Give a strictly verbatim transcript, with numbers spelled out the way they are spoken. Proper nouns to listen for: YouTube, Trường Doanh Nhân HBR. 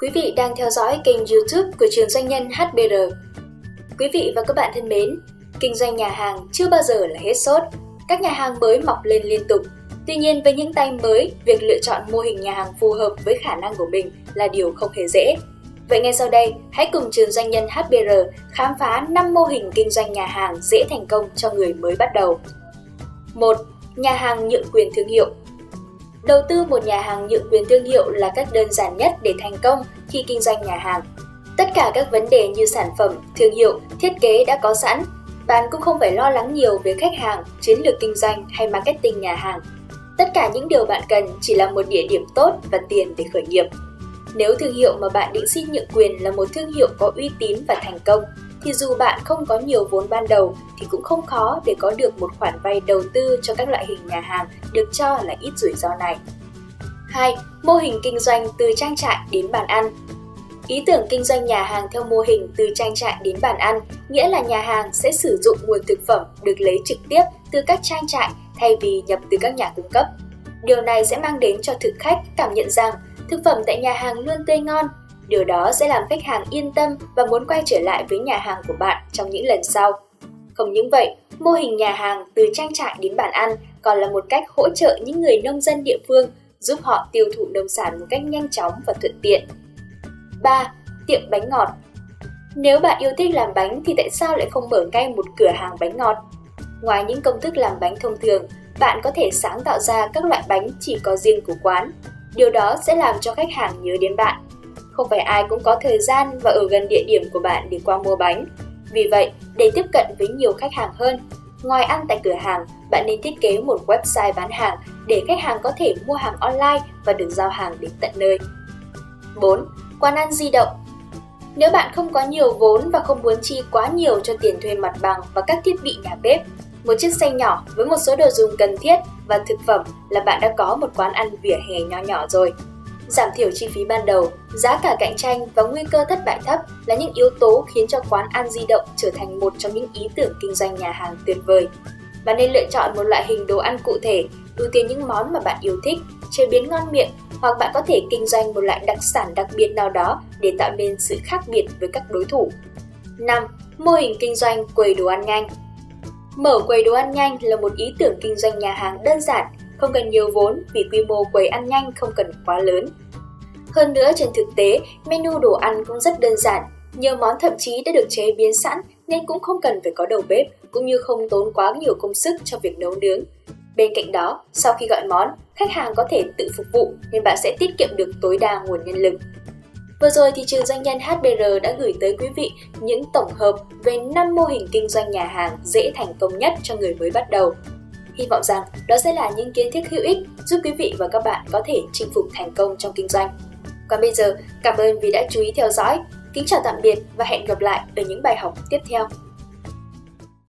Quý vị đang theo dõi kênh YouTube của Trường Doanh Nhân hát bê rờ. Quý vị và các bạn thân mến, kinh doanh nhà hàng chưa bao giờ là hết sốt. Các nhà hàng mới mọc lên liên tục. Tuy nhiên với những tay mới, việc lựa chọn mô hình nhà hàng phù hợp với khả năng của mình là điều không hề dễ. Vậy ngay sau đây, hãy cùng Trường Doanh Nhân hát bê rờ khám phá năm mô hình kinh doanh nhà hàng dễ thành công cho người mới bắt đầu. một. Nhà hàng nhượng quyền thương hiệu. Đầu tư một nhà hàng nhượng quyền thương hiệu là cách đơn giản nhất để thành công khi kinh doanh nhà hàng. Tất cả các vấn đề như sản phẩm, thương hiệu, thiết kế đã có sẵn. Bạn cũng không phải lo lắng nhiều về khách hàng, chiến lược kinh doanh hay marketing nhà hàng. Tất cả những điều bạn cần chỉ là một địa điểm tốt và tiền để khởi nghiệp. Nếu thương hiệu mà bạn định xin nhượng quyền là một thương hiệu có uy tín và thành công, thì dù bạn không có nhiều vốn ban đầu thì cũng không khó để có được một khoản vay đầu tư cho các loại hình nhà hàng được cho là ít rủi ro này. hai. Mô hình kinh doanh từ trang trại đến bàn ăn. Ý tưởng kinh doanh nhà hàng theo mô hình từ trang trại đến bàn ăn nghĩa là nhà hàng sẽ sử dụng nguồn thực phẩm được lấy trực tiếp từ các trang trại thay vì nhập từ các nhà cung cấp. Điều này sẽ mang đến cho thực khách cảm nhận rằng thực phẩm tại nhà hàng luôn tươi ngon. Điều đó sẽ làm khách hàng yên tâm và muốn quay trở lại với nhà hàng của bạn trong những lần sau. Không những vậy, mô hình nhà hàng từ trang trại đến bàn ăn còn là một cách hỗ trợ những người nông dân địa phương, giúp họ tiêu thụ nông sản một cách nhanh chóng và thuận tiện. ba. Tiệm bánh ngọt. Nếu bạn yêu thích làm bánh thì tại sao lại không mở ngay một cửa hàng bánh ngọt? Ngoài những công thức làm bánh thông thường, bạn có thể sáng tạo ra các loại bánh chỉ có riêng của quán. Điều đó sẽ làm cho khách hàng nhớ đến bạn. Không phải ai cũng có thời gian và ở gần địa điểm của bạn để qua mua bánh. Vì vậy, để tiếp cận với nhiều khách hàng hơn, ngoài ăn tại cửa hàng, bạn nên thiết kế một website bán hàng để khách hàng có thể mua hàng online và được giao hàng đến tận nơi. bốn. Quán ăn di động. Nếu bạn không có nhiều vốn và không muốn chi quá nhiều cho tiền thuê mặt bằng và các thiết bị nhà bếp, một chiếc xe nhỏ với một số đồ dùng cần thiết và thực phẩm là bạn đã có một quán ăn vỉa hè nho nhỏ rồi. Giảm thiểu chi phí ban đầu, giá cả cạnh tranh và nguy cơ thất bại thấp là những yếu tố khiến cho quán ăn di động trở thành một trong những ý tưởng kinh doanh nhà hàng tuyệt vời. Bạn nên lựa chọn một loại hình đồ ăn cụ thể, ưu tiên những món mà bạn yêu thích, chế biến ngon miệng, hoặc bạn có thể kinh doanh một loại đặc sản đặc biệt nào đó để tạo nên sự khác biệt với các đối thủ. năm. Mô hình kinh doanh quầy đồ ăn nhanh. Mở quầy đồ ăn nhanh là một ý tưởng kinh doanh nhà hàng đơn giản, không cần nhiều vốn vì quy mô quầy ăn nhanh không cần quá lớn. Hơn nữa, trên thực tế, menu đồ ăn cũng rất đơn giản, nhiều món thậm chí đã được chế biến sẵn nên cũng không cần phải có đầu bếp, cũng như không tốn quá nhiều công sức cho việc nấu nướng. Bên cạnh đó, sau khi gọi món, khách hàng có thể tự phục vụ nên bạn sẽ tiết kiệm được tối đa nguồn nhân lực. Vừa rồi thì Trường Doanh Nhân hát bê rờ đã gửi tới quý vị những tổng hợp về năm mô hình kinh doanh nhà hàng dễ thành công nhất cho người mới bắt đầu. Hy vọng rằng đó sẽ là những kiến thức hữu ích giúp quý vị và các bạn có thể chinh phục thành công trong kinh doanh. Còn bây giờ, cảm ơn vì đã chú ý theo dõi. Kính chào tạm biệt và hẹn gặp lại ở những bài học tiếp theo.